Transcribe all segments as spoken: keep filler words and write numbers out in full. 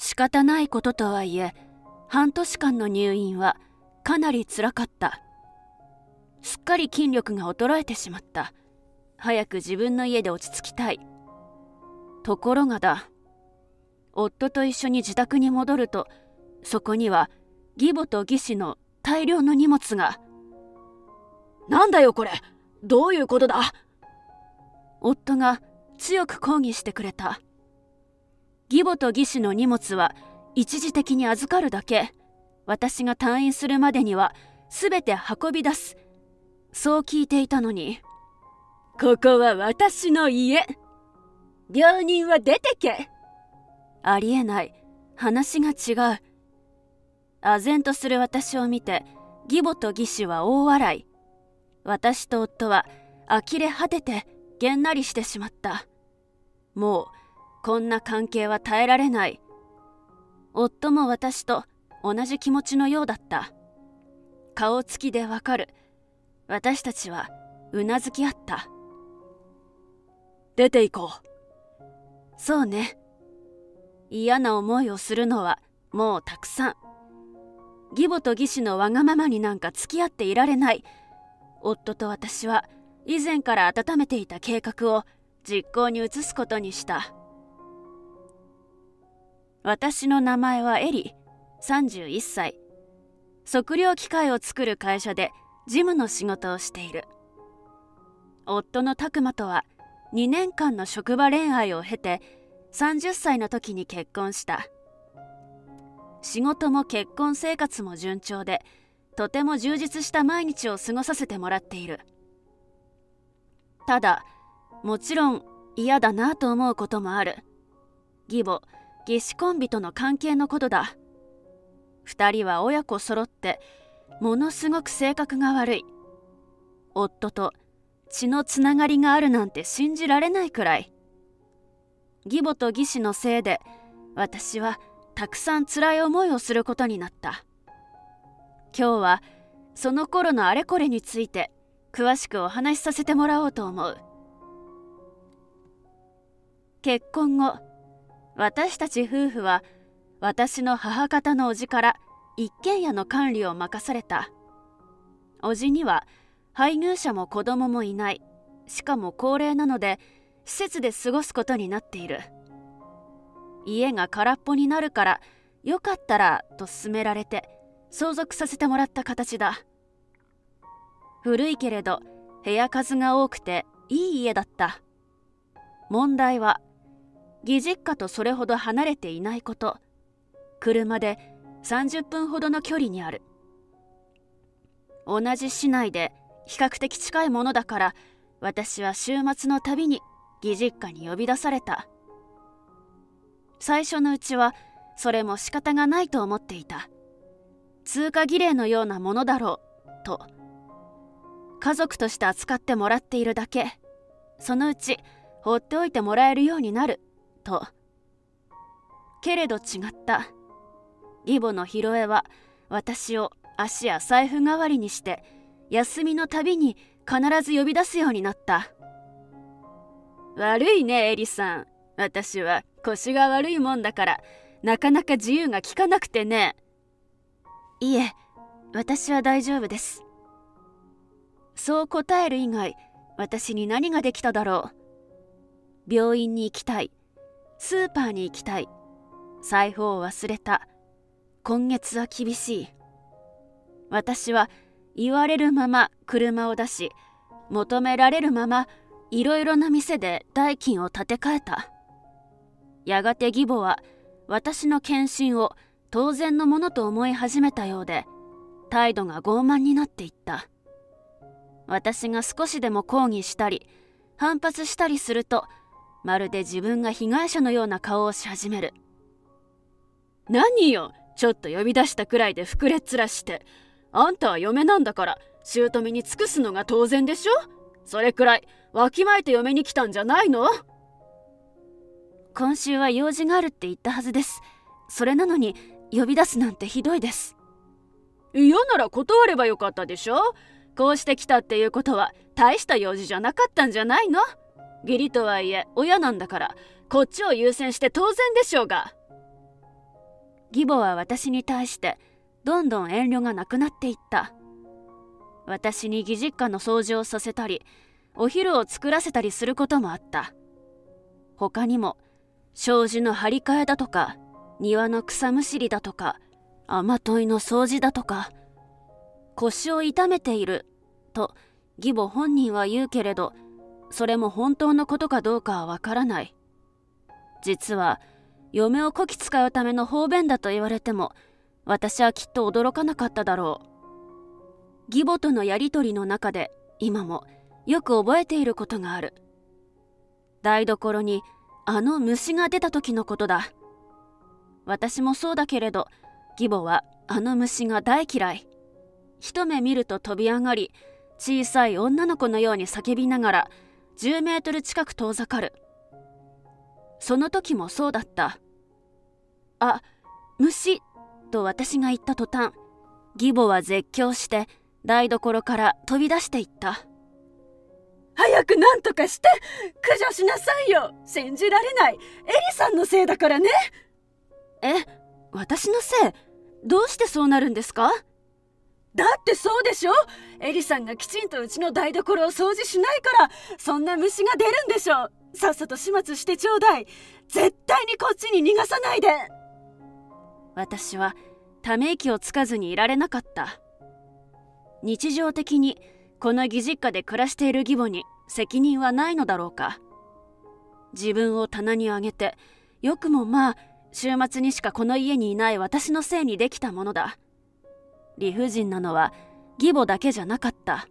仕方ないこととはいえ、半年間の入院はかなり辛かった。すっかり筋力が衰えてしまった。早く自分の家で落ち着きたい。ところがだ、夫と一緒に自宅に戻ると、そこには義母と義士の大量の荷物が。なんだよこれ、どういうことだ。夫が強く抗議してくれた。義母と義士の荷物は一時的に預かるだけ。私が退院するまでには全て運び出す。そう聞いていたのに。ここは私の家。病人は出てけ。ありえない。話が違う。唖然とする私を見て義母と義士は大笑い。私と夫は呆れ果ててげんなりしてしまった。もうこんな関係は耐えられない。夫も私と同じ気持ちのようだった。顔つきでわかる。私たちはうなずき合った。出て行こう。そうね。嫌な思いをするのはもうたくさん。義母と義士のわがままになんか付き合っていられない。夫と私は以前から温めていた計画を実行に移すことにした。私の名前はエリ、さんじゅういっさい。測量機械を作る会社で事務の仕事をしている。夫の拓磨とはにねんかんの職場恋愛を経てさんじゅっさいの時に結婚した。仕事も結婚生活も順調で、とても充実した毎日を過ごさせてもらっている。ただもちろん嫌だなと思うこともある。義母義士コンビとの関係のことだ。ふたりは親子揃ってものすごく性格が悪い。夫と血のつながりがあるなんて信じられないくらい。義母と義士のせいで私はたくさん辛い思いをすることになった。今日はその頃のあれこれについて詳しくお話しさせてもらおうと思う。結婚後、私たち夫婦は私の母方の叔父から一軒家の管理を任された。叔父には配偶者も子供もいない。しかも高齢なので施設で過ごすことになっている。家が空っぽになるからよかったらと勧められて相続させてもらった形だ。古いけれど部屋数が多くていい家だった。問題は義実家とそれほど離れていないこと。車でさんじゅっぷんほどの距離にある。同じ市内で比較的近いものだから、私は週末のたびに義実家に呼び出された。最初のうちはそれも仕方がないと思っていた。通過儀礼のようなものだろうと。家族として扱ってもらっているだけ。そのうち放っておいてもらえるようになると。けれど違った。義母のひろえは私を足や財布代わりにして休みのたびに必ず呼び出すようになった。悪いねエリさん、私は腰が悪いもんだからなかなか自由が利かなくてね。いえ、私は大丈夫です。そう答える以外私に何ができただろう。病院に行きたい、スーパーに行きたい、財布を忘れた、今月は厳しい。私は言われるまま車を出し、求められるままいろいろな店で代金を立て替えた。やがて義母は私の献身を当然のものと思い始めたようで、態度が傲慢になっていった。私が少しでも抗議したり反発したりすると、まるで自分が被害者のような顔をし始める。何よ、ちょっと呼び出したくらいで膨れっ面して。あんたは嫁なんだから姑に尽くすのが当然でしょ。それくらいわきまえて嫁に来たんじゃないの。今週は用事があるって言ったはずです。それなのに呼び出すなんてひどいです。嫌なら断ればよかったでしょ。こうして来たっていうことは大した用事じゃなかったんじゃないの。義理とはいえ親なんだからこっちを優先して当然でしょうが。義母は私に対してどんどん遠慮がなくなっていった。私に義実家の掃除をさせたり、お昼を作らせたりすることもあった。他にも障子の張り替えだとか、庭の草むしりだとか、雨どいの掃除だとか。腰を痛めていると義母本人は言うけれど、それも本当のことかどうかはわからない。実は嫁をこき使うための方便だと言われても、私はきっと驚かなかっただろう。義母とのやり取りの中で今もよく覚えていることがある。台所にあの虫が出た時のことだ。私もそうだけれど、義母はあの虫が大嫌い。一目見ると飛び上がり、小さい女の子のように叫びながらじゅうメートル近く遠ざかる。その時もそうだった。あ、虫と私が言った途端、義母は絶叫して台所から飛び出していった。早く何とかして駆除しなさいよ。信じられない。エリさんのせいだからね。え、私のせい？どうしてそうなるんですか？だってそうでしょ。エリさんがきちんとうちの台所を掃除しないからそんな虫が出るんでしょう。さっさと始末してちょうだい。絶対にこっちに逃がさないで。私はため息をつかずにいられなかった。日常的にこの義実家で暮らしている義母に責任はないのだろうか。自分を棚に上げて、よくもまあ週末にしかこの家にいない私のせいにできたものだ。理不尽なのは義母だけじゃなかった。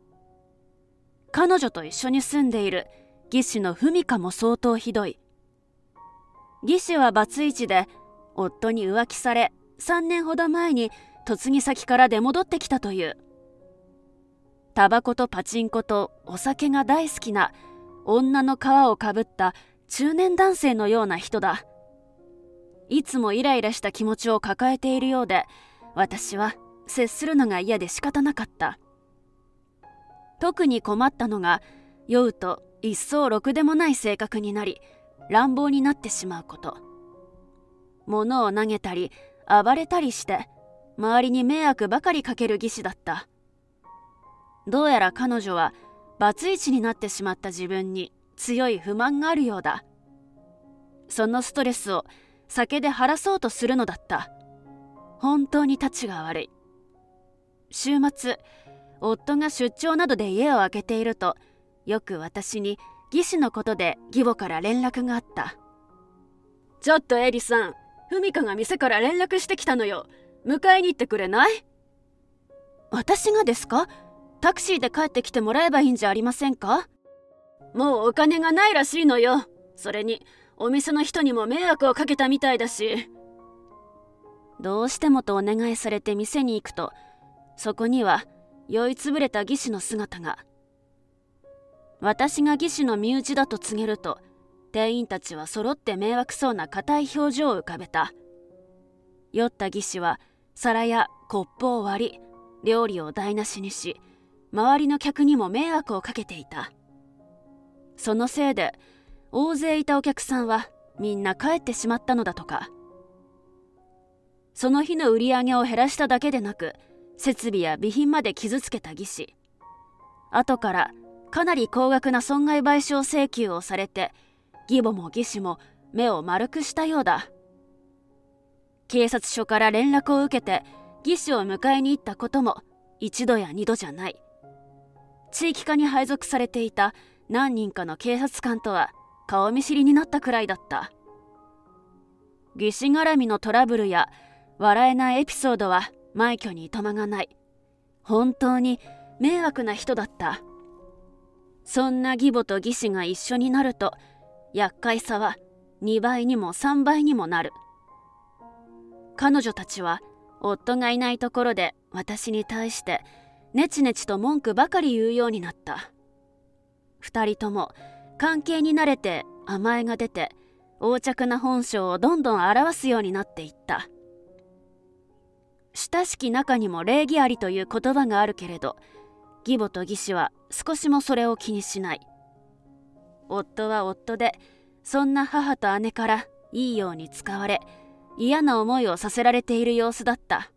彼女と一緒に住んでいる義士の文香も相当ひどい。義士はバツイチで夫に浮気され、さんねんほど前に嫁ぎ先から出戻ってきたという。タバコとパチンコとお酒が大好きな、女の皮をかぶった中年男性のような人だ。いつもイライラした気持ちを抱えているようで、私は接するのが嫌で仕方なかった。特に困ったのが、酔うと一層ろくでもない性格になり、乱暴になってしまうこと。物を投げたり暴れたりして周りに迷惑ばかりかける義士だった。どうやら彼女はバツイチになってしまった自分に強い不満があるようだ。そのストレスを酒で晴らそうとするのだった。本当にたちが悪い。週末、夫が出張などで家を空けていると、よく私に義士のことで義母から連絡があった。ちょっとエリさん、文香が店から連絡してきたのよ。迎えに行ってくれない？私がですか？タクシーで帰ってきてもらえばいいんじゃありませんか？もうお金がないらしいのよ。それにお店の人にも迷惑をかけたみたいだし。どうしてもとお願いされて店に行くと、そこには酔いつぶれた義士の姿が。私が義士の身内だと告げると、店員たちは揃って迷惑そうな硬い表情を浮かべた。酔った義士は皿やコップを割り、料理を台無しにし、周りの客にも迷惑をかけていた。そのせいで大勢いたお客さんはみんな帰ってしまったのだとか。その日の売り上げを減らしただけでなく、設備や備品まで傷つけた義士。後からかなり高額な損害賠償請求をされて、義母も義士も目を丸くしたようだ。警察署から連絡を受けて義士を迎えに行ったことも一度や二度じゃない。地域課に配属されていた何人かの警察官とは顔見知りになったくらいだった。義士絡みのトラブルや笑えないエピソードは枚挙にいとまがない。本当に迷惑な人だった。そんな義母と義士が一緒になると、厄介さはにばいにもさんばいにもなる。彼女たちは夫がいないところで私に対してネチネチと文句ばかり言うようになった。ふたりとも関係に慣れて甘えが出て、横着な本性をどんどん表すようになっていった。親しき中にも礼儀ありという言葉があるけれど、義母と義士は少しもそれを気にしない。夫は夫でそんな母と姉からいいように使われ、嫌な思いをさせられている様子だった。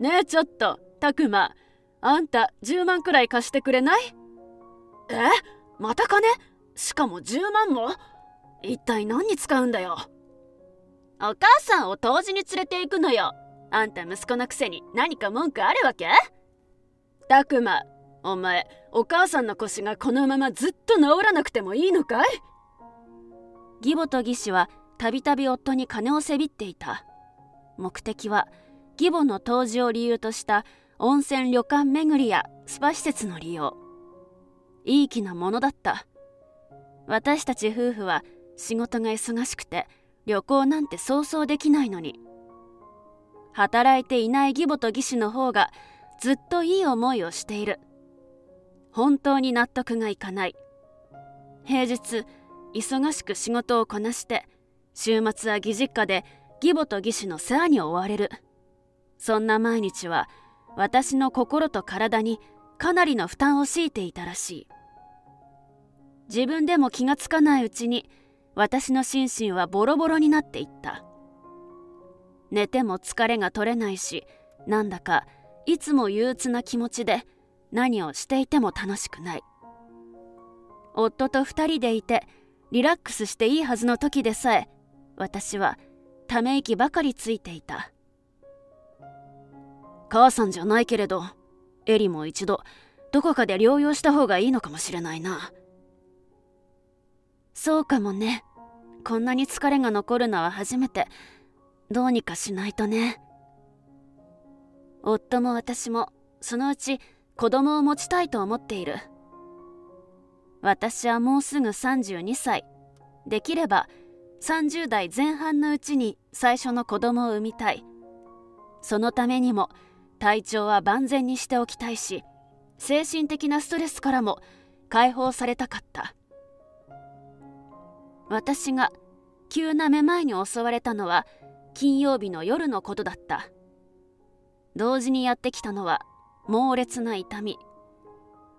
ねえちょっと、たくま、あんたじゅうまんくらい貸してくれない？え？また金？しかもじゅうまんも？一体何に使うんだよ。お母さんを湯治に連れて行くのよ。あんた息子のくせに何か文句あるわけ？たくま、お前、お母さんの腰がこのままずっと治らなくてもいいのかい？義母と義子はたびたび夫に金をせびっていた。目的は義母の湯治を理由とした温泉旅館巡りやスパ施設の利用。いい気なものだった。私たち夫婦は仕事が忙しくて旅行なんてそうそうできないのに、働いていない義母と義子の方がずっといい思いをしている。本当に納得がいかない。平日忙しく仕事をこなして、週末は義実家で義母と義子の世話に追われる。そんな毎日は私の心と体にかなりの負担を強いていたらしい。自分でも気がつかないうちに私の心身はボロボロになっていった。寝ても疲れが取れないし、なんだかいつも憂鬱な気持ちで何をしていても楽しくない。夫と二人でいてリラックスしていいはずの時でさえ、私はため息ばかりついていた。母さんじゃないけれど、エリも一度どこかで療養した方がいいのかもしれないな。そうかもね。こんなに疲れが残るのは初めて。どうにかしないとね。夫も私もそのうち子供を持ちたいと思っている。私はもうすぐさんじゅうにさい。できればさんじゅうだいぜんはんのうちに最初の子供を産みたい。そのためにも体調は万全にしておきたいし、精神的なストレスからも解放されたかった。私が急なめまいに襲われたのは金曜日の夜のことだった。同時にやってきたのは猛烈な痛み。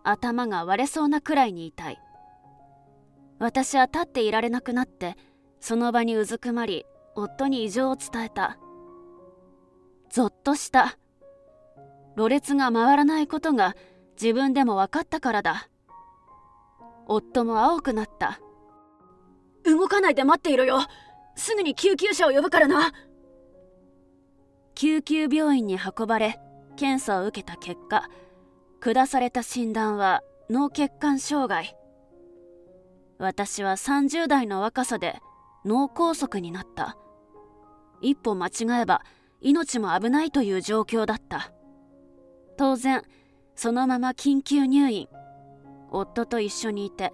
頭が割れそうなくらいに痛い。私は立っていられなくなってその場にうずくまり、夫に異常を伝えた。ぞっとした。ろれつが回らないことが自分でも分かったからだ。夫も青くなった。動かないで待っていろよ。すぐに救急車を呼ぶからな。救急病院に運ばれ検査を受けた結果、下された診断は脳血管障害。私はさんじゅうだいの若さで脳梗塞になった。一歩間違えば命も危ないという状況だった。当然そのまま緊急入院。夫と一緒にいて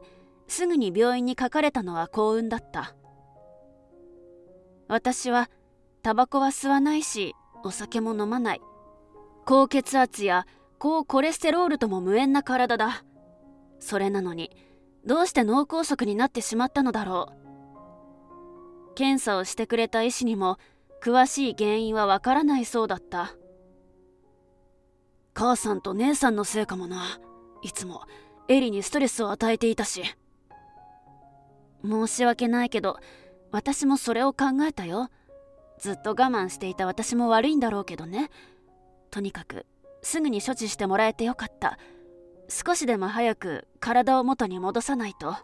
すぐに病院にかかれたのは幸運だった。私はタバコは吸わないし、お酒も飲まない。高血圧や高コレステロールとも無縁な体だ。それなのにどうして脳梗塞になってしまったのだろう。検査をしてくれた医師にも詳しい原因はわからないそうだった。母さんと姉さんのせいかもな。いつもエリにストレスを与えていたし。申し訳ないけど私もそれを考えたよ。ずっと我慢していた私も悪いんだろうけどね。とにかくすぐに処置してもらえてよかった。少しでも早く体を元に戻さないと。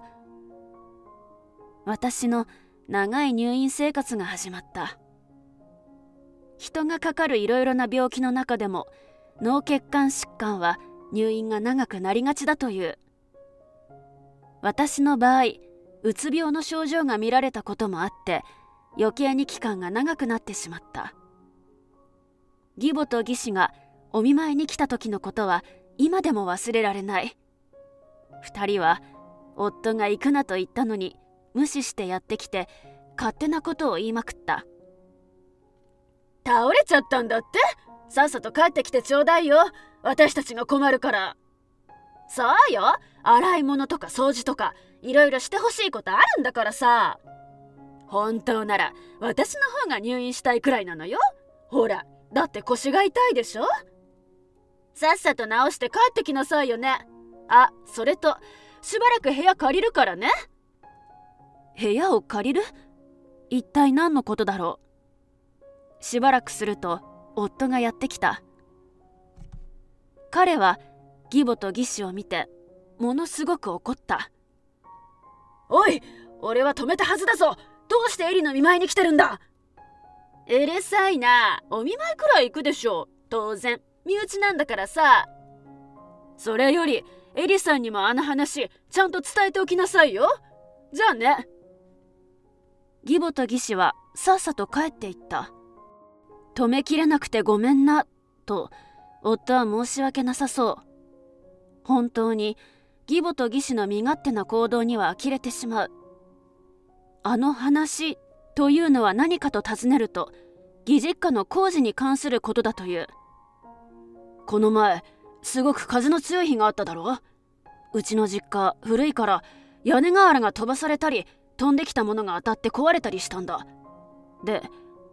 私の長い入院生活が始まった。人がかかるいろいろな病気の中でも脳血管疾患は入院が長くなりがちだという。私の場合うつ病の症状が見られたこともあって余計に期間が長くなってしまった。義母と義子がお見舞いに来た時のことは今でも忘れられない。ふたりは夫が行くなと言ったのに無視してやってきて勝手なことを言いまくった。倒れちゃったんだって。さっさと帰ってきてちょうだいよ。私たちが困るから。そうよ、洗い物とか掃除とかいろいろしてほしいことあるんだからさ。本当なら私の方が入院したいくらいなのよ。ほらだって腰が痛いでしょ。さっさと治して帰ってきなさいよね。あ、それとしばらく部屋借りるからね。部屋を借りる？一体何のことだろう。しばらくすると夫がやってきた。彼は義母と義士を見てものすごく怒った。おい、俺は止めたはずだぞ。どうしてエリの見舞いに来てるんだ。うるさいな、お見舞いくらい行くでしょう。当然身内なんだからさ。それよりエリさんにもあの話ちゃんと伝えておきなさいよ。じゃあね。義母と義士はさっさと帰っていった。止めきれなくてごめんなと夫は申し訳なさそう。本当に義母と義士の身勝手な行動には呆れてしまう。あの話というのは何かと尋ねると、義実家の工事に関することだという。この前すごく風の強い日があっただろう。うちの実家古いから屋根瓦が飛ばされたり飛んできたものが当たって壊れたりしたんだ。で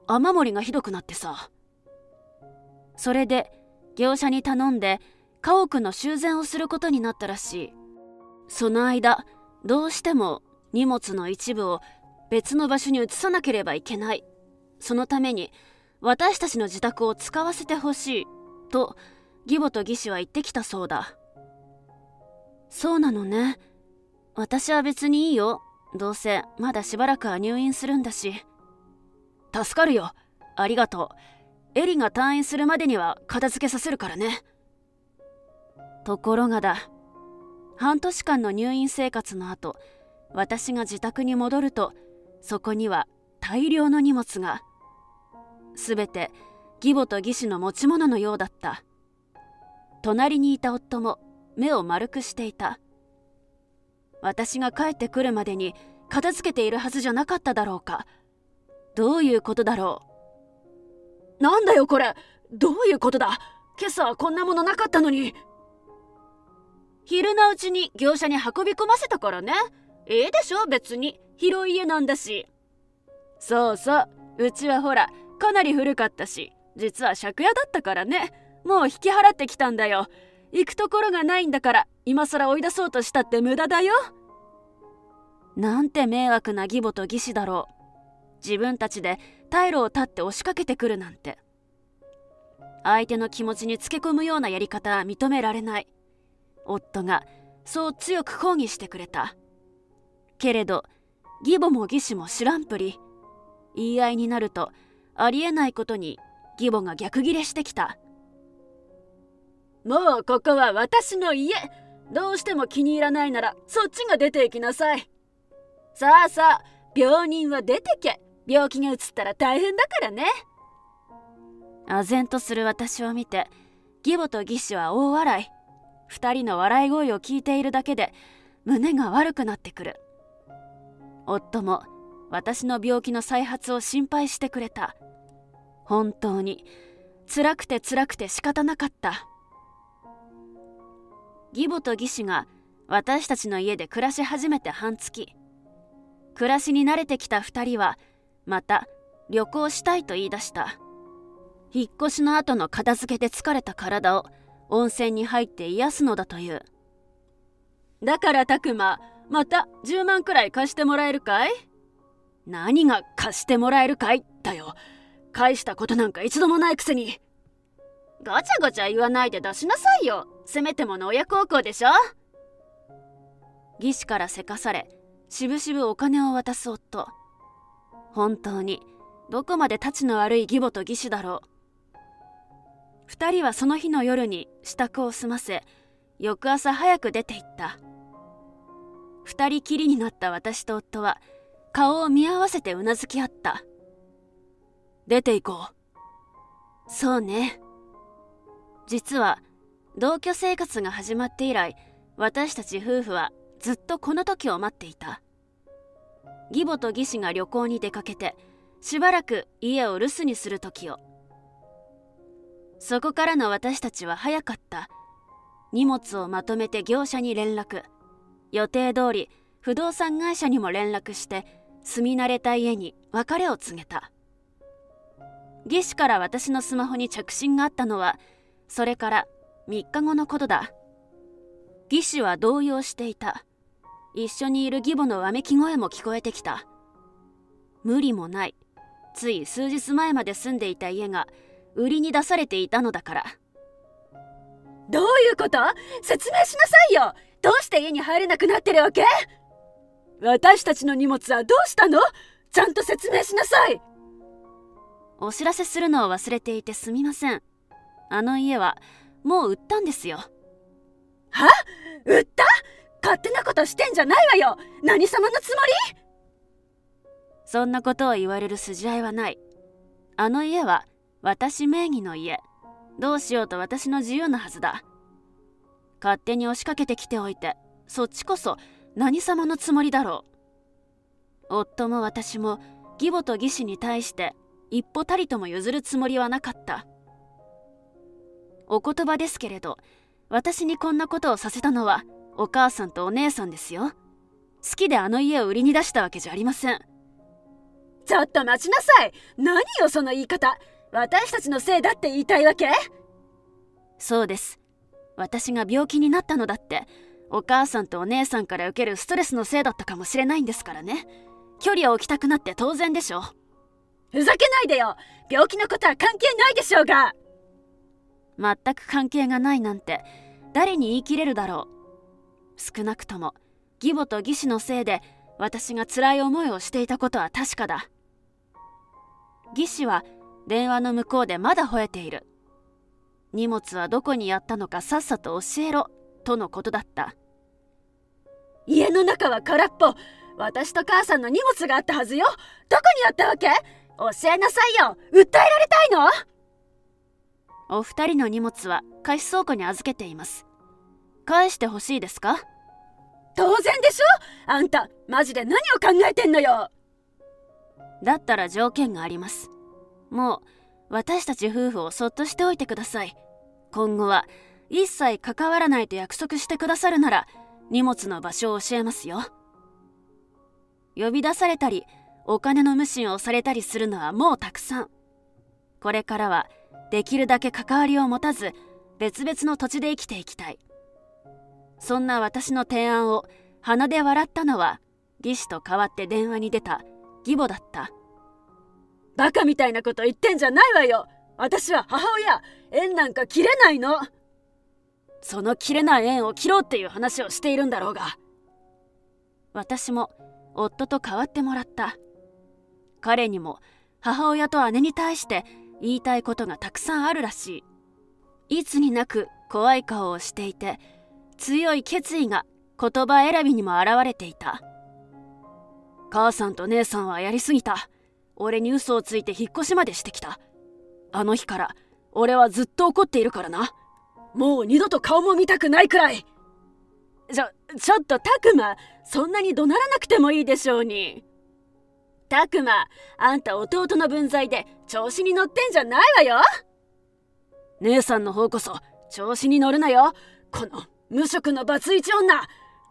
雨漏りがひどくなってさ。それで業者に頼んで家屋の修繕をすることになったらしい。その間どうしても荷物の一部を別の場所に移さなければいけない。そのために私たちの自宅を使わせてほしいと義母と義士は言ってきたそうだ。そうなのね。私は別にいいよ。どうせまだしばらくは入院するんだし。助かるよ。ありがとう。エリが退院するまでには片付けさせるからね。ところがだ。半年間の入院生活の後、私が自宅に戻ると、そこには大量の荷物が。すべて義母と義士の持ち物のようだった。隣にいた夫も目を丸くしていた。私が帰ってくるまでに片付けているはずじゃなかっただろうか。どういうことだろう。なんだよこれ。どういうことだ。今朝はこんなものなかったのに。昼のうちに業者に運び込ませたからね。ええでしょ、別に広い家なんだし。そうそう、うちはほらかなり古かったし、実は借家だったからね。もう引き払ってきたんだよ。行くところがないんだから今更追い出そうとしたって無駄だよ。なんて迷惑な義母と義士だろう。自分たちで退路を断って押しかけてくるなんて。相手の気持ちにつけ込むようなやり方は認められない。夫がそう強く抗議してくれた。けれど義母も義士も知らんぷり。言い合いになるとありえないことに義母が逆ギレしてきた。もうここは私の家。どうしても気に入らないならそっちが出ていきなさい。さあさあ、病人は出てけ。病気がうつったら大変だからね。唖然とする私を見て義母と義士は大笑い。二人の笑い声を聞いているだけで胸が悪くなってくる。夫も私の病気の再発を心配してくれた。本当に辛くて辛くて仕方なかった。義母と義士が私たちの家で暮らし始めて半月。暮らしに慣れてきたふたりはまた旅行したいと言い出した。引っ越しの後の片付けで疲れた体を温泉に入って癒すのだという。だからたくま、またじゅうまんくらい貸してもらえるかい。何が貸してもらえるかいだよ。返したことなんか一度もないくせに。ガチャガチャ言わないで出しなさいよ。せめてもの親孝行でしょ。義士からせかされしぶしぶお金を渡す夫。本当にどこまでたちの悪い義母と義士だろう。二人はその日の夜に支度を済ませ翌朝早く出て行った。二人きりになった私と夫は顔を見合わせてうなずき合った。出て行こう。そうね。実は同居生活が始まって以来私たち夫婦はずっとこの時を待っていた。義母と義士が旅行に出かけてしばらく家を留守にする時を。そこからの私たちは早かった。荷物をまとめて業者に連絡、予定通り不動産会社にも連絡して住み慣れた家に別れを告げた。義士から私のスマホに着信があったのはそれからみっかごのことだ。義士は動揺していた。一緒にいる義母のわめき声も聞こえてきた。無理もない。つい数日前まで住んでいた家が売りに出されていたのだから。どういうこと？説明しなさいよ。どうして家に入れなくなってるわけ？私たちの荷物はどうしたの？ちゃんと説明しなさい。お知らせするのを忘れていてすみません。あの家はもう売ったんですよ。は？売った？勝手なことしてんじゃないわよ。何様のつもり？そんなことを言われる筋合いはない。あの家は私名義の家。どうしようと私の自由のはずだ。勝手に押しかけてきておいて、そっちこそ何様のつもりだろう。夫も私も義母と義士に対して一歩たりとも譲るつもりはなかった。お言葉ですけれど、私にこんなことをさせたのはお母さんとお姉さんですよ。好きであの家を売りに出したわけじゃありません。ちょっと待ちなさい。何よその言い方。私たちのせいだって言いたいわけ？そうです。私が病気になったのだってお母さんとお姉さんから受けるストレスのせいだったかもしれないんですからね。距離を置きたくなって当然でしょ。ふざけないでよ。病気のことは関係ないでしょうが。全く関係がないなんて誰に言い切れるだろう。少なくとも義母と義士のせいで私が辛い思いをしていたことは確かだ。義士は電話の向こうでまだ吠えている。荷物はどこにやったのかさっさと教えろとのことだった。家の中は空っぽ。私と母さんの荷物があったはずよ。どこにやったわけ？教えなさいよ。訴えられたいの？お二人の荷物は貸し倉庫に預けています。返してほしいですか？当然でしょ。あんたマジで何を考えてんのよ。だったら条件があります。もう私たち夫婦をそっとしておいてください。今後は一切関わらないと約束してくださるなら、荷物の場所を教えますよ。呼び出されたりお金の無心をされたりするのはもうたくさん。これからはできるだけ関わりを持たず別々の土地で生きていきたい。そんな私の提案を鼻で笑ったのは義士と代わって電話に出た義母だった。バカみたいなこと言ってんじゃないわよ。私は母親。縁なんか切れないの。その切れない縁を切ろうっていう話をしているんだろうが。私も夫と代わってもらった。彼にも母親と姉に対して言いたいことがたくさんあるらしい。いつになく怖い顔をしていて、強い決意が言葉選びにも表れていた。母さんと姉さんはやりすぎた。俺に嘘をついて引っ越しまでしてきた。あの日から俺はずっと怒っているからな。もう二度と顔も見たくないくらい。ちょちょっとタクマ、そんなに怒鳴らなくてもいいでしょうに。タクマ、あんた弟の分際で調子に乗ってんじゃないわよ。姉さんの方こそ調子に乗るなよ。この無職のバツイチ女。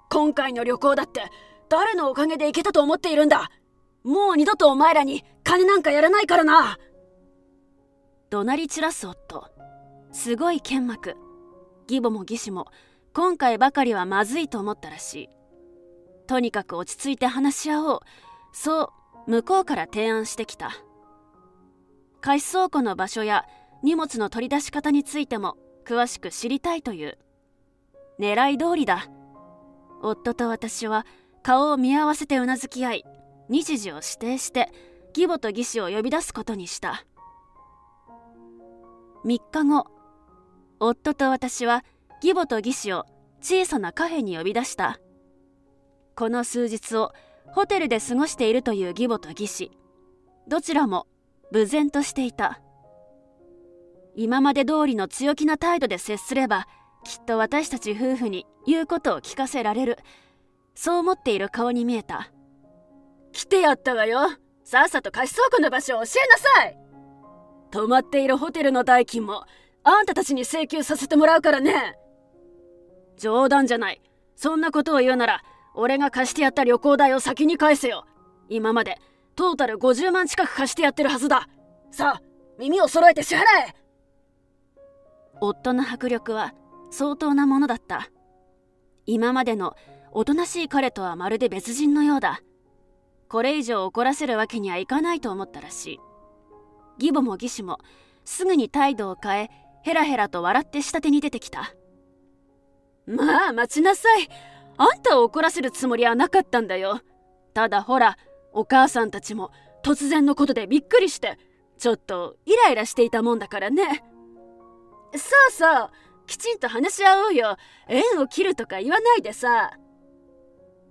今回の旅行だって誰のおかげで行けたと思っているんだ。もう二度とお前らに金なんかやらないからな。怒鳴り散らす夫。すごい剣幕。義母も義士も今回ばかりはまずいと思ったらしい。とにかく落ち着いて話し合おう、そう向こうから提案してきた。貸し倉庫の場所や荷物の取り出し方についても詳しく知りたいという。狙い通りだ。夫と私は顔を見合わせてうなずき合い、日時を指定して義母と義士を呼び出すことにした。みっかご、夫と私は義母と義士を小さなカフェに呼び出した。この数日をホテルで過ごしているという義母と義士、どちらも無然としていた。今まで通りの強気な態度で接すればきっと私たち夫婦に言うことを聞かせられる、そう思っている顔に見えた。来てやったわよ。さっさと貸し倉庫の場所を教えなさい。泊まっているホテルの代金もあんたたちに請求させてもらうからね。冗談じゃない。そんなことを言うなら俺が貸してやった旅行代を先に返せよ。今までトータルごじゅうまん近く貸してやってるはずだ。さあ耳を揃えて支払え。夫の迫力は相当なものだった。今までのおとなしい彼とはまるで別人のようだ。これ以上怒らせるわけにはいかないと思ったらしい。義母も義士もすぐに態度を変え、ヘラヘラと笑って下手に出てきた。まあ待ちなさい。あんたを怒らせるつもりはなかったんだよ。ただほら、お母さんたちも突然のことでびっくりしてちょっとイライラしていたもんだからね。そうそう、きちんと話し合おうよ。縁を切るとか言わないでさ。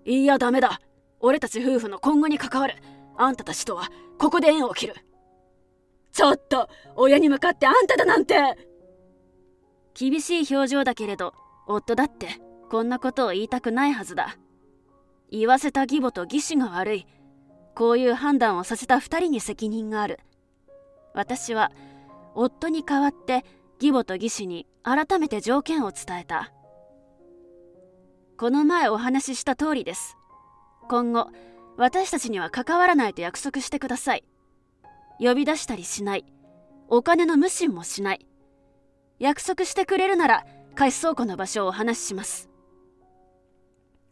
いやダメだ、俺たち夫婦の今後に関わる。あんたたちとはここで縁を切る。ちょっと、親に向かってあんただなんて。厳しい表情だけれど、夫だってこんなことを言いたくないはずだ。言わせた義母と義士が悪い。こういう判断をさせたふたりに責任がある。私は夫に代わって義母と義士に改めて条件を伝えた。この前お話しした通りです。今後私たちには関わらないと約束してください。呼び出したりしない、お金の無心もしない。約束してくれるなら貸し倉庫の場所をお話しします。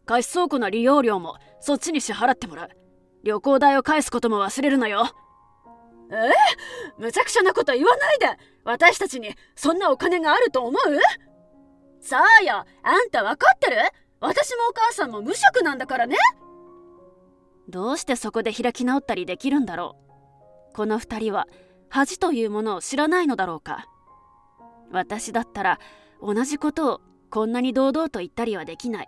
貸し倉庫の利用料もそっちに支払ってもらう。旅行代を返すことも忘れるなよ。えー、むちゃくちゃなこと言わないで。私たちにそんなお金があると思う？そうよ、あんた分かってる？私もお母さんも無職なんだからね。どうしてそこで開き直ったりできるんだろう。この二人は恥というものを知らないのだろうか。私だったら同じことをこんなに堂々と言ったりはできない。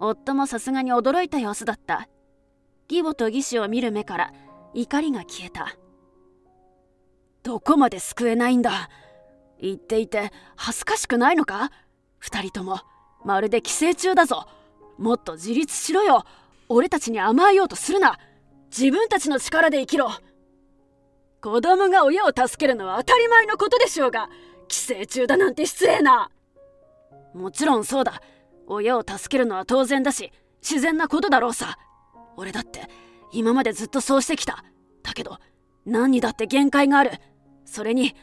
夫もさすがに驚いた様子だった。義母と義士を見る目から怒りが消えた。どこまで救えないんだ。言っていて恥ずかしくないのか。二人ともまるで寄生虫だぞ。もっと自立しろよ。俺たちに甘えようとするな。自分たちの力で生きろ。子供が親を助けるのは当たり前のことでしょうが、寄生虫だなんて失礼な。もちろんそうだ。親を助けるのは当然だし自然なことだろうさ。俺だって今までずっとそうしてきた。だけど何にだって限界がある。それに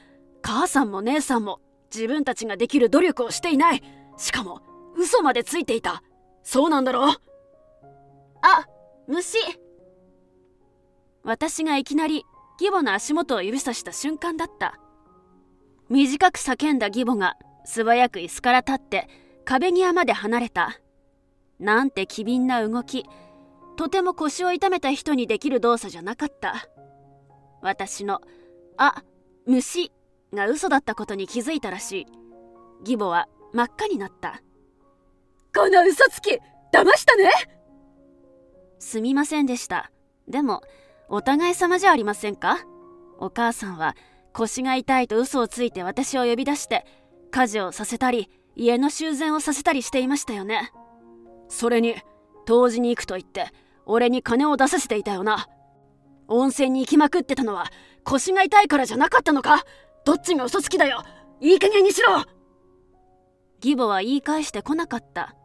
母さんも姉さんも自分たちができる努力をしていない。しかも嘘までついていた。そうなんだろう。あ、虫。私がいきなり義母の足元を指さした瞬間だった。短く叫んだ義母が素早く椅子から立って壁際まで離れた。なんて機敏な動き。とても腰を痛めた人にできる動作じゃなかった。私の「あ、虫」が嘘だったことに気づいたらしい。義母は真っ赤になった。この嘘つき、騙したね。すみませんでした。でもお互い様じゃありませんか。お母さんは腰が痛いと嘘をついて私を呼び出して家事をさせたり家の修繕をさせたりしていましたよね。それに湯治に行くと言って俺に金を出させていたよな。温泉に行きまくってたのは腰が痛いからじゃなかったのか。どっちが嘘つきだよ。いい加減にしろ。義母は言い返してこなかった。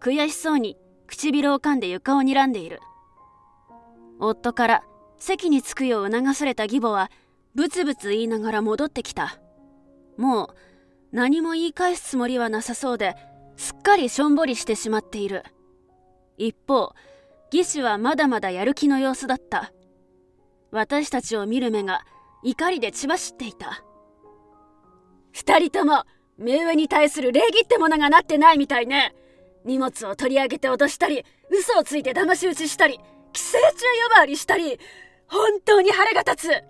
悔しそうに唇を噛んで床を睨んでいる。夫から席に着くよう促された義母はブツブツ言いながら戻ってきた。もう何も言い返すつもりはなさそうで、すっかりしょんぼりしてしまっている。一方、義士はまだまだやる気の様子だった。私たちを見る目が怒りで血走っていた。二人とも目上に対する礼儀ってものがなってないみたいね。荷物を取り上げて脅したり、嘘をついて騙し討ちしたり、寄生虫呼ばわりしたり、本当に腹が立つ。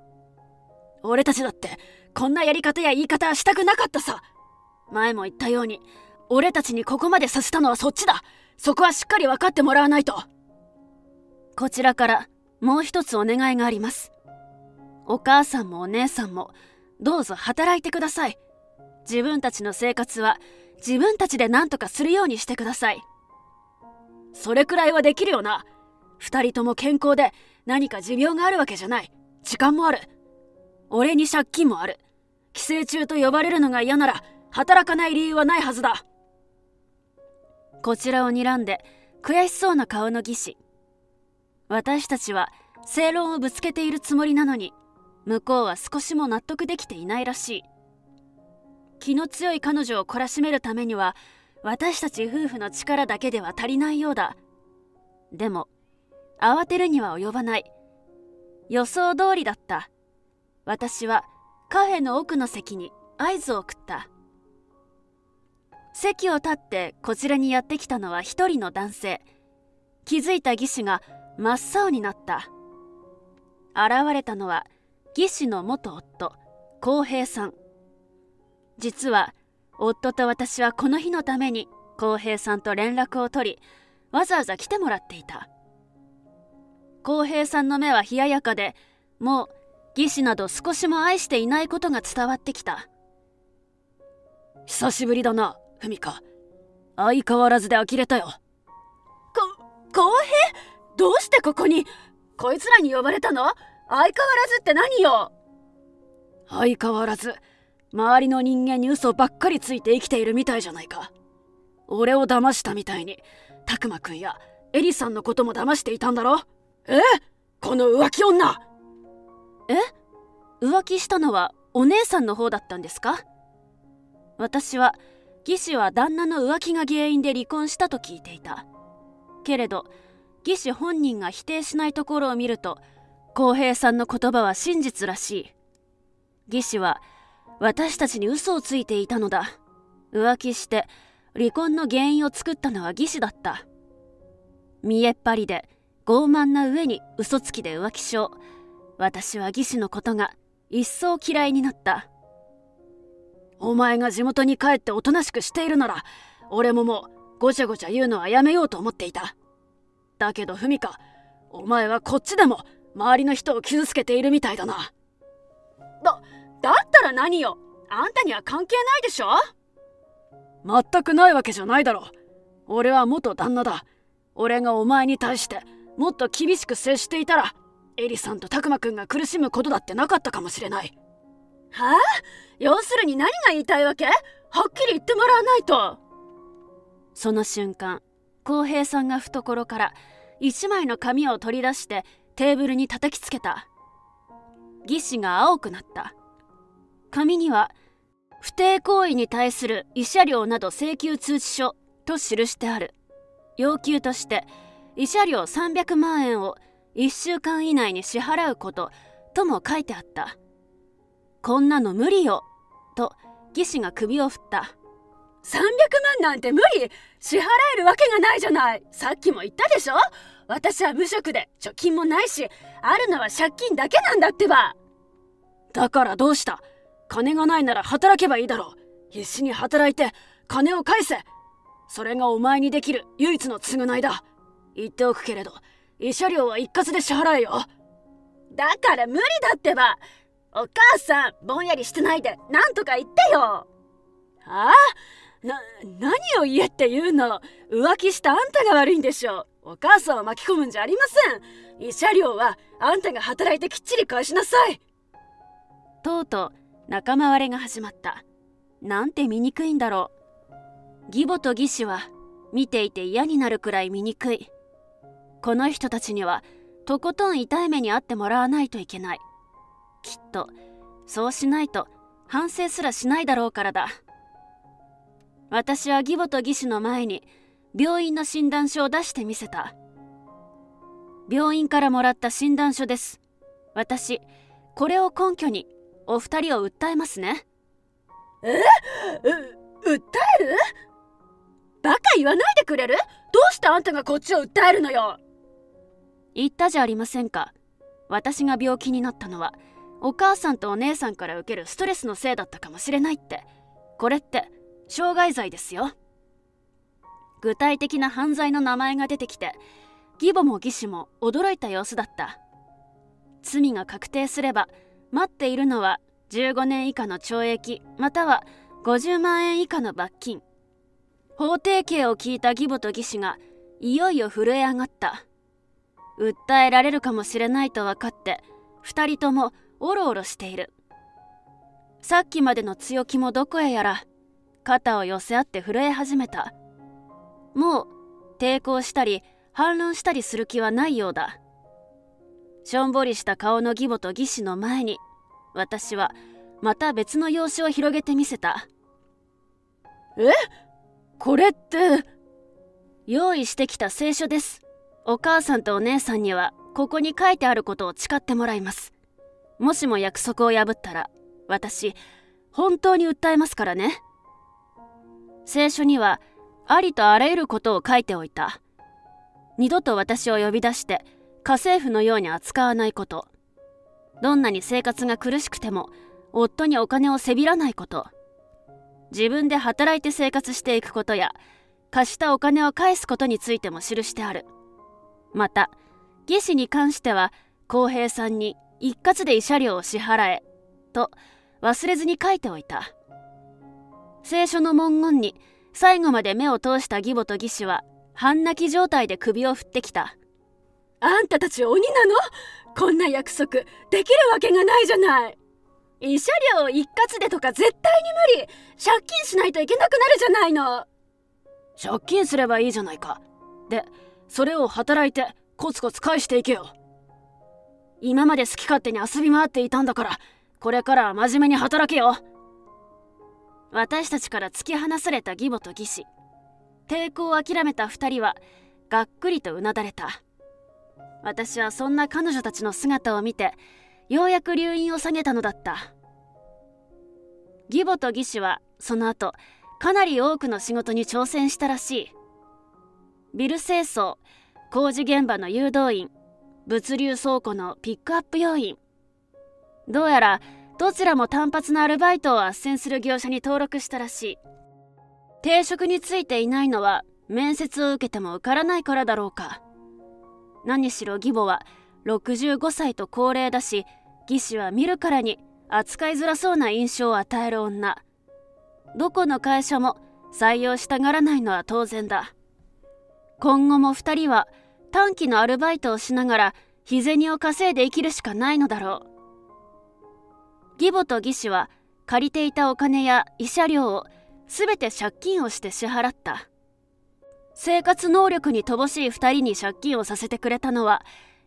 俺たちだってこんなやり方や言い方はしたくなかったさ。前も言ったように、俺たちにここまでさせたのはそっちだ。そこはしっかり分かってもらわないと。こちらからもう一つお願いがあります。お母さんもお姉さんもどうぞ働いてください。自分たちの生活は自分たちで何とかするようにしてください。それくらいはできるよな。二人とも健康で何か持病があるわけじゃない。時間もある。俺に借金もある。寄生虫と呼ばれるのが嫌なら働かない理由はないはずだ。こちらを睨んで悔しそうな顔の義士。私たちは正論をぶつけているつもりなのに、向こうは少しも納得できていないらしい。気の強い彼女を懲らしめるためには私たち夫婦の力だけでは足りないようだ。でも慌てるには及ばない。予想通りだった。私はカフェの奥の席に合図を送った。席を立ってこちらにやってきたのは一人の男性。気づいた義士が真っ青になった。現れたのは義士の元夫、浩平さん。実は夫と私はこの日のために浩平さんと連絡を取り、わざわざ来てもらっていた。浩平さんの目は冷ややかで、もう義士など少しも愛していないことが伝わってきた。久しぶりだな、ふみか。相変わらずで呆れたよ。こ、浩平？どうしてここに？こいつらに呼ばれたの？相変わらずって何よ。相変わらず周りの人間に嘘ばっかりついて生きているみたいじゃないか。俺を騙したみたいにたくまくんやエリさんのことも騙していたんだろ。え？この浮気女。え？浮気したのはお姉さんの方だったんですか？私は義士は旦那の浮気が原因で離婚したと聞いていたけれど、義士本人が否定しないところを見ると、浩平さんの言葉は真実らしい。義士は私たちに嘘をついていたのだ。浮気して離婚の原因を作ったのは義士だった。見えっ張りで傲慢な上に嘘つきで浮気症。私は義士のことが一層嫌いになった。お前が地元に帰っておとなしくしているなら、俺ももうごちゃごちゃ言うのはやめようと思っていた。だけどふみか、お前はこっちでも周りの人を傷つけているみたいだな。だ、だったら何よ。あんたには関係ないでしょ。全くないわけじゃないだろう。俺は元旦那だ。俺がお前に対してもっと厳しく接していたら、エリさんとタクマくんが苦しむことだってなかったかもしれない。はあ？要するに何が言いたいわけ？はっきり言ってもらわないと。その瞬間、浩平さんが懐から一枚の紙を取り出してテーブルに叩きつけた。義士が青くなった。紙には「不貞行為に対する慰謝料など請求通知書」と記してある。要求として慰謝料さんびゃくまんえんをいっしゅうかん以内に支払うこととも書いてあった。こんなの無理よと義士が首を振った。さんびゃくまんなんて無理。支払えるわけがないじゃない。さっきも言ったでしょ。私は無職で貯金もないし、あるのは借金だけなんだってば。だからどうした。金がないなら働けばいいだろう。必死に働いて金を返せ。それがお前にできる唯一の償いだ。言っておくけれど、慰謝料は一括で支払えよ。だから無理だってば。お母さん、ぼんやりしてないでなんとか言ってよ。ああ、な、何を言えって言うの。浮気したあんたが悪いんでしょう。お母さんを巻き込むんじゃありません。慰謝料はあんたが働いてきっちり返しなさい。とうとう仲間割れが始まった。なんて醜いんだろう。義母と義士は見ていて嫌になるくらい醜い。この人たちにはとことん痛い目に遭ってもらわないといけない。きっとそうしないと反省すらしないだろうからだ。私は義母と義士の前に病院の診断書を出してみせた。病院からもらった診断書です。私、これを根拠にお二人を訴えますね。え？う、訴える？バカ言わないでくれる？どうしてあんたがこっちを訴えるのよ。言ったじゃありませんか。私が病気になったのはお母さんとお姉さんから受けるストレスのせいだったかもしれないって。これって傷害罪ですよ。具体的な犯罪の名前が出てきて、義母も義士も驚いた様子だった。罪が確定すれば待っているのはじゅうごねん以下の懲役またはごじゅうまんえん以下の罰金。法定刑を聞いた義母と義士がいよいよ震え上がった。訴えられるかもしれないと分かってふたりともおろおろしている。さっきまでの強気もどこへやら。肩を寄せ合って震え始めた。もう抵抗したり反論したりする気はないようだ。しょんぼりした顔の義母と義士の前に、私はまた別の用紙を広げてみせた。え？これって。用意してきた清書です。お母さんとお姉さんにはここに書いてあることを誓ってもらいます。もしも約束を破ったら私本当に訴えますからね。聖書にはありとあらゆることを書いておいた。二度と私を呼び出して家政婦のように扱わないこと、どんなに生活が苦しくても夫にお金をせびらないこと、自分で働いて生活していくことや貸したお金を返すことについても記してある。また義肢に関しては公平さんに一括で慰謝料を支払えと忘れずに書いておいた。聖書の文言に最後まで目を通した義母と義肢は半泣き状態で首を振ってきた。あんたたち鬼なの？こんな約束できるわけがないじゃない。慰謝料を一括でとか絶対に無理。借金しないといけなくなるじゃないの。借金すればいいじゃないか。でそれを働いてコツコツ返していけよ。今まで好き勝手に遊び回っていたんだから、これからは真面目に働けよ。私たちから突き放された義母と義肢、抵抗を諦めたふたりはがっくりとうなだれた。私はそんな彼女たちの姿を見てようやく留飲を下げたのだった。義母と義肢はその後かなり多くの仕事に挑戦したらしい。ビル清掃、工事現場の誘導員、物流倉庫のピックアップ要員、どうやらどちらも単発のアルバイトを斡旋する業者に登録したらしい。定職についていないのは面接を受けても受からないからだろうか。何しろ義母はろくじゅうごさいと高齢だし、義肢は見るからに扱いづらそうな印象を与える女。どこの会社も採用したがらないのは当然だ。今後もふたりは短期のアルバイトをしながら日銭を稼いで生きるしかないのだろう。義母と義肢は借りていたお金や慰謝料を全て借金をして支払った。生活能力に乏しいふたりに借金をさせてくれたのは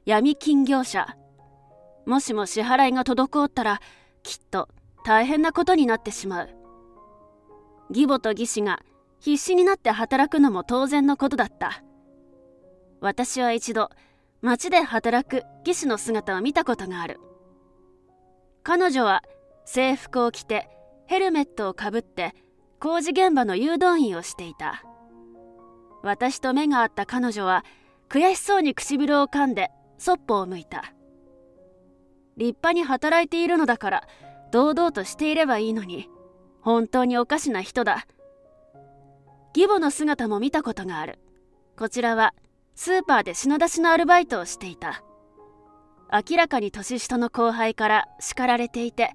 闇金業者。もしも支払いが滞ったらきっと大変なことになってしまう。義母と義肢が必死になって働くのも当然のことだった。私は一度街で働く義肢の姿を見たことがある。彼女は制服を着てヘルメットをかぶって工事現場の誘導員をしていた。私と目が合った彼女は悔しそうに唇を噛んでそっぽを向いた。立派に働いているのだから堂々としていればいいのに、本当におかしな人だ。義母の姿も見たことがある。こちらはスーパーで品出しのアルバイトをしていた。明らかに年下の後輩から叱られていて、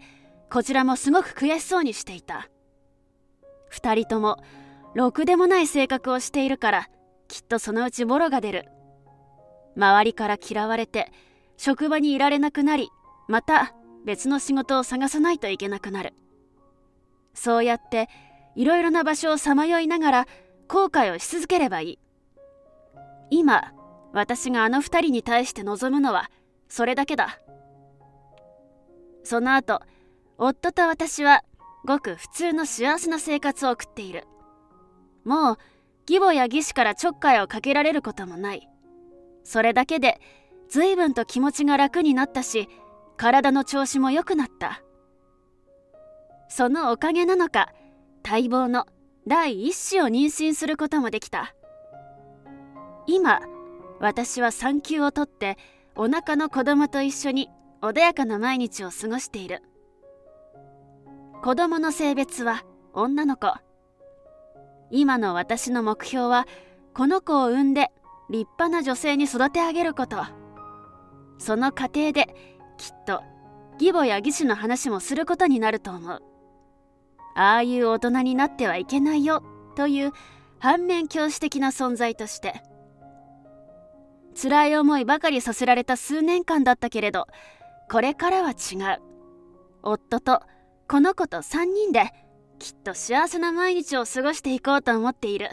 こちらもすごく悔しそうにしていた。ふたりともろくでもない性格をしているから、きっとそのうちボロが出る。周りから嫌われて職場にいられなくなり、また別の仕事を探さないといけなくなる。そうやっていろいろな場所をさまよいながら後悔をし続ければいい。今私があのふたりに対して望むのはそれだけだ。その後夫と私はごく普通の幸せな生活を送っている。もう義母や義肢からちょっかいをかけられることもない。それだけで随分と気持ちが楽になったし、体の調子も良くなった。そのおかげなのか待望の第一子を妊娠することもできた。今私は産休を取ってお腹の子供と一緒に穏やかな毎日を過ごしている。子供の性別は女の子。今の私の目標はこの子を産んで立派な女性に育て上げること。その過程できっと義母や義肢の話もすることになると思う。ああいう大人になってはいけないよという反面教師的な存在として、辛い思いばかりさせられた数年間だったけれど、これからは違う。夫とこの子とさんにんできっと幸せな毎日を過ごしていこうと思っている。